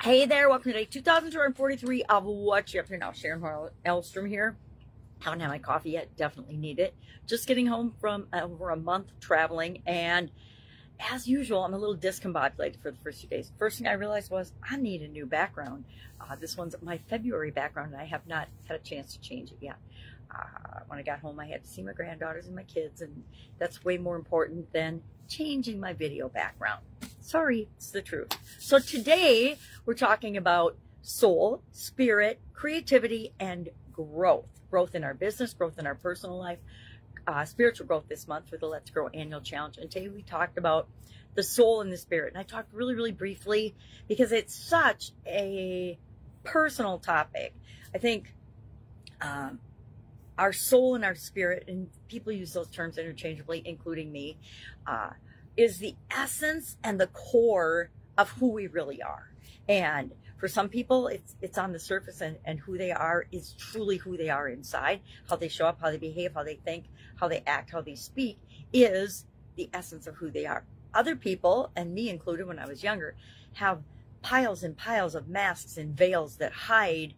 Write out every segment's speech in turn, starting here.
Hey there, welcome to day 2243 of What You Up To Now. Sharon Horne-Ellstrom here. Haven't had my coffee yet, definitely need it. Just getting home from over a month traveling, and as usual, I'm a little discombobulated for the first few days. First thing I realized was I need a new background. This one's my February background, and I have not had a chance to change it yet. When I got home, I had to see my granddaughters and my kids, and that's way more important than changing my video background. Sorry, it's the truth. So today we're talking about soul, spirit, creativity, and growth. Growth in our business, growth in our personal life, spiritual growth this month for the Let's Grow Annual Challenge. And today we talked about the soul and the spirit. And I talked really, really briefly because it's such a personal topic. I think our soul and our spirit, and people use those terms interchangeably, including me, is the essence and the core of who we really are. And for some people, it's on the surface, and who they are is truly who they are inside. How they show up, how they behave, how they think, how they act, how they speak is the essence of who they are. Other people, and me included when I was younger, have piles and piles of masks and veils that hide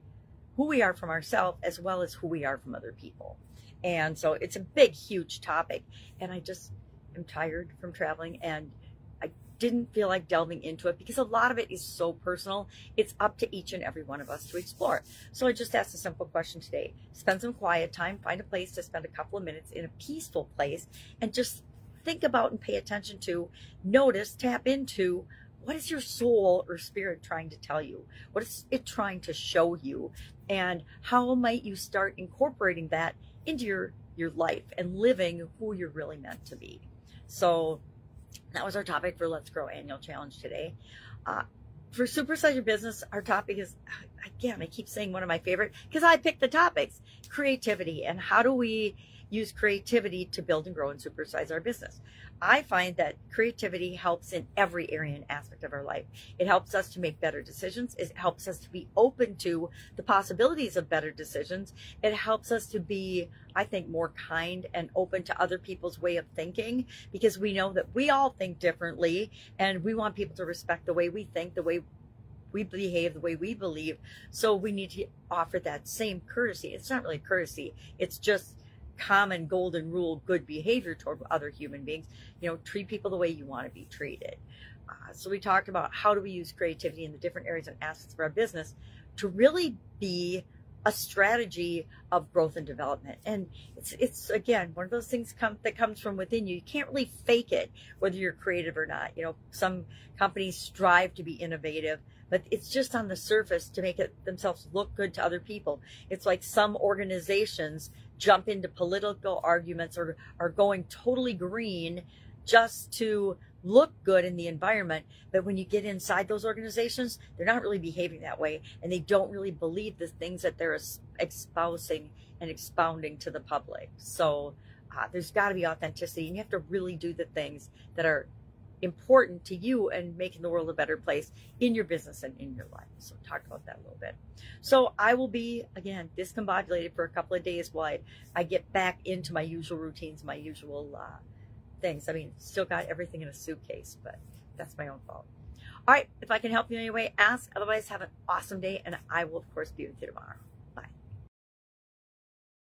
who we are from ourselves as well as who we are from other people. And so it's a big, huge topic. And I just am tired from traveling, and I didn't feel like delving into it because a lot of it is so personal. It's up to each and every one of us to explore it. So I just asked a simple question today. Spend some quiet time, find a place to spend a couple of minutes in a peaceful place, and just think about and pay attention to, notice, tap into, what is your soul or spirit trying to tell you? What is it trying to show you? And how might you start incorporating that into your life and living who you're really meant to be? So that was our topic for Let's Grow Annual Challenge today. For Super Size Your Business, our topic is, again, I keep saying one of my favorite because I picked the topics, creativity, and how do we use creativity to build and grow and supersize our business. I find that creativity helps in every area and aspect of our life. It helps us to make better decisions. It helps us to be open to the possibilities of better decisions. It helps us to be, I think, more kind and open to other people's way of thinking, because we know that we all think differently, and we want people to respect the way we think, the way we behave, the way we believe. So we need to offer that same courtesy. It's not really courtesy. It's just common golden rule good behavior toward other human beings. You know, treat people the way you want to be treated. So we talked about how do we use creativity in the different areas and aspects of our business to really be a strategy of growth and development. And it's again, one of those things that comes from within you. You can't really fake it, whether you're creative or not. You know, some companies strive to be innovative, but it's just on the surface to make it themselves look good to other people. It's like some organizations jump into political arguments or are going totally green just to look good in the environment. But when you get inside those organizations, they're not really behaving that way, and they don't really believe the things that they're espousing and expounding to the public. So there's got to be authenticity, and you have to really do the things that are important to you and making the world a better place in your business and in your life. So talk about that a little bit. So I will be, again, discombobulated for a couple of days while I get back into my usual routines, my usual things. I mean, still got everything in a suitcase, but that's my own fault. All right, if I can help you in any way, ask. Otherwise, have an awesome day, and I will, of course, be with you tomorrow.